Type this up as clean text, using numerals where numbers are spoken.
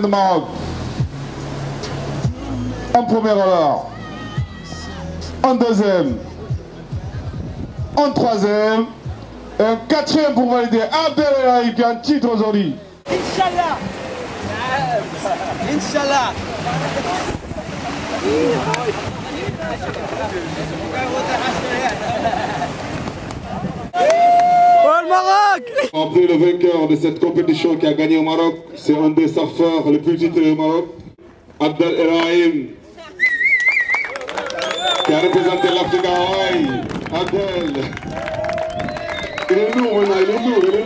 l'entraînement en première heure, en deuxième, en troisième, et en quatrième pour valider Abdel El harim qui a un titre aujourd'hui. Inch'Allah. Inch'Allah. Appelé le vainqueur de cette compétition qui a gagné au Maroc, c'est un des surfeurs les plus titrés au Maroc, Abdel El harim, qui a représenté l'Afrique à Hawaï. Abdel, il est lourd maintenant, il est lourd.